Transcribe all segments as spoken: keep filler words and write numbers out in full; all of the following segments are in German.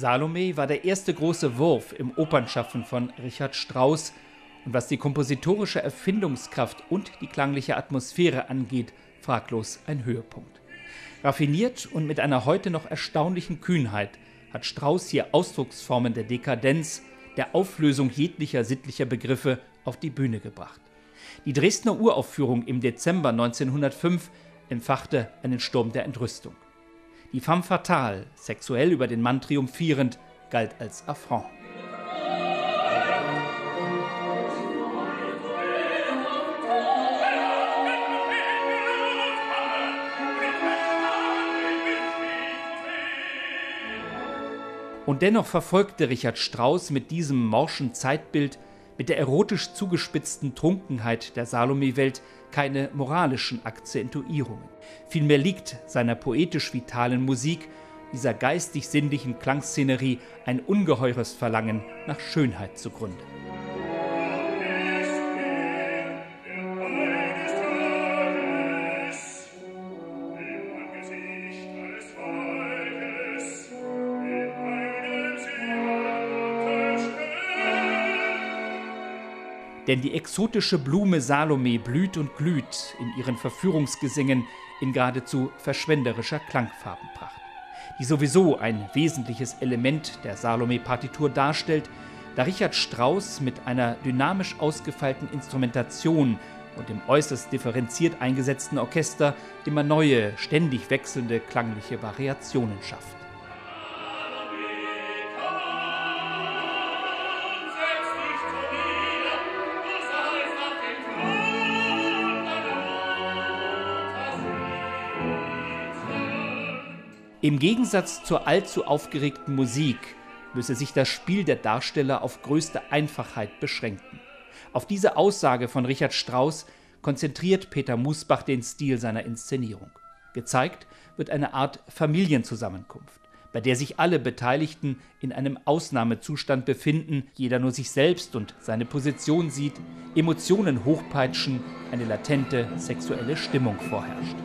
Salome war der erste große Wurf im Opernschaffen von Richard Strauss und was die kompositorische Erfindungskraft und die klangliche Atmosphäre angeht, fraglos ein Höhepunkt. Raffiniert und mit einer heute noch erstaunlichen Kühnheit hat Strauss hier Ausdrucksformen der Dekadenz, der Auflösung jeglicher sittlicher Begriffe auf die Bühne gebracht. Die Dresdner Uraufführung im Dezember neunzehnhundertfünf entfachte einen Sturm der Entrüstung. Die femme fatale, sexuell über den Mann triumphierend, galt als Affront. Und dennoch verfolgte Richard Strauss mit diesem morschen Zeitbild, mit der erotisch zugespitzten Trunkenheit der Salome-Welt keine moralischen Akzentuierungen. Vielmehr liegt seiner poetisch vitalen Musik, dieser geistig-sinnlichen Klangszenerie, ein ungeheures Verlangen nach Schönheit zugrunde. Denn die exotische Blume Salome blüht und glüht in ihren Verführungsgesängen in geradezu verschwenderischer Klangfarbenpracht, die sowieso ein wesentliches Element der Salome-Partitur darstellt, da Richard Strauss mit einer dynamisch ausgefeilten Instrumentation und dem äußerst differenziert eingesetzten Orchester immer neue, ständig wechselnde klangliche Variationen schafft. Im Gegensatz zur allzu aufgeregten Musik müsse sich das Spiel der Darsteller auf größte Einfachheit beschränken. Auf diese Aussage von Richard Strauss konzentriert Peter Musbach den Stil seiner Inszenierung. Gezeigt wird eine Art Familienzusammenkunft, bei der sich alle Beteiligten in einem Ausnahmezustand befinden, jeder nur sich selbst und seine Position sieht, Emotionen hochpeitschen, eine latente sexuelle Stimmung vorherrscht.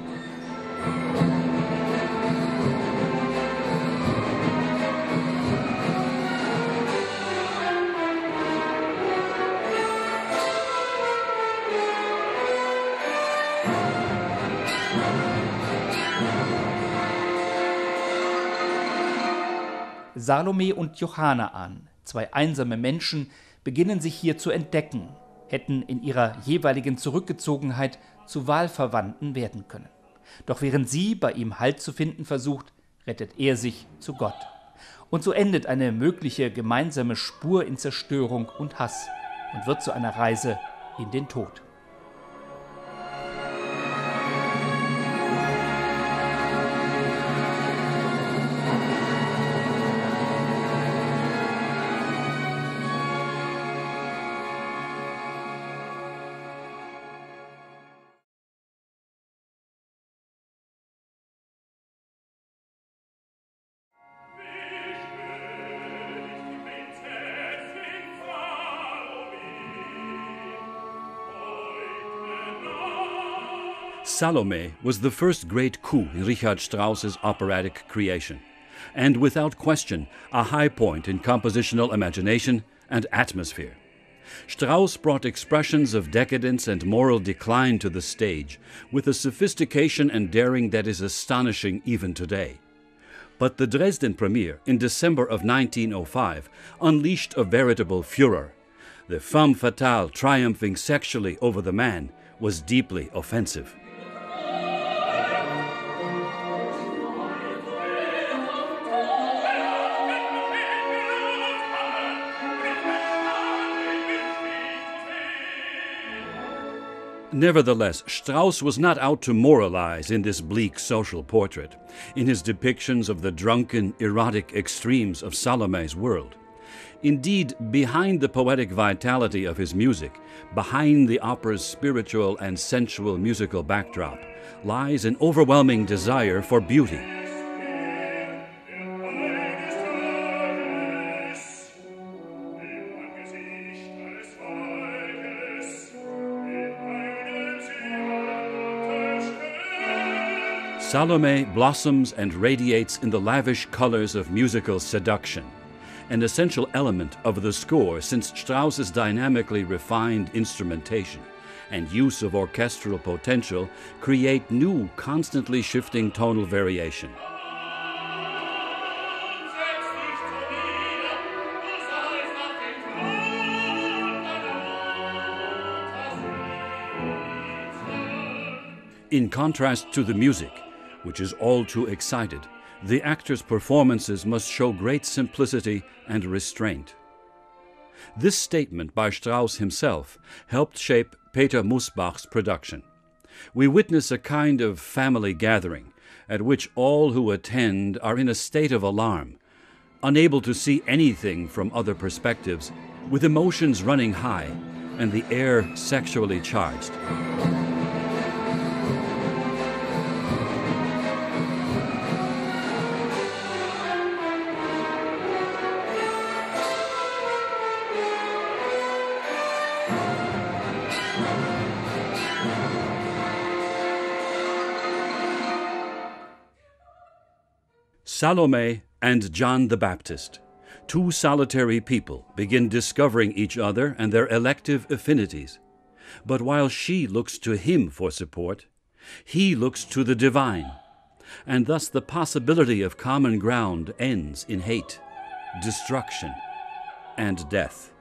Salome und Johanna an, zwei einsame Menschen, beginnen sich hier zu entdecken, hätten in ihrer jeweiligen Zurückgezogenheit zu Wahlverwandten werden können. Doch während sie bei ihm Halt zu finden versucht, rettet er sich zu Gott. Und so endet eine mögliche gemeinsame Spur in Zerstörung und Hass und wird zu einer Reise in den Tod. Salome was the first great coup in Richard Strauss's operatic creation, and without question, a high point in compositional imagination and atmosphere. Strauss brought expressions of decadence and moral decline to the stage with a sophistication and daring that is astonishing even today. But the Dresden premiere in December of nineteen oh five unleashed a veritable furor. The femme fatale triumphing sexually over the man was deeply offensive. Nevertheless, Strauss was not out to moralize in this bleak social portrait, in his depictions of the drunken, erotic extremes of Salome's world. Indeed, behind the poetic vitality of his music, behind the opera's spiritual and sensual musical backdrop, lies an overwhelming desire for beauty. Salome blossoms and radiates in the lavish colors of musical seduction, an essential element of the score since Strauss's dynamically refined instrumentation and use of orchestral potential create new, constantly shifting tonal variation. In contrast to the music, which is all too excited, the actors' performances must show great simplicity and restraint. This statement by Strauss himself helped shape Peter Musbach's production. We witness a kind of family gathering at which all who attend are in a state of alarm, unable to see anything from other perspectives, with emotions running high and the air sexually charged. Salome and John the Baptist, two solitary people, begin discovering each other and their elective affinities. But while she looks to him for support, he looks to the divine, and thus the possibility of common ground ends in hate, destruction, and death.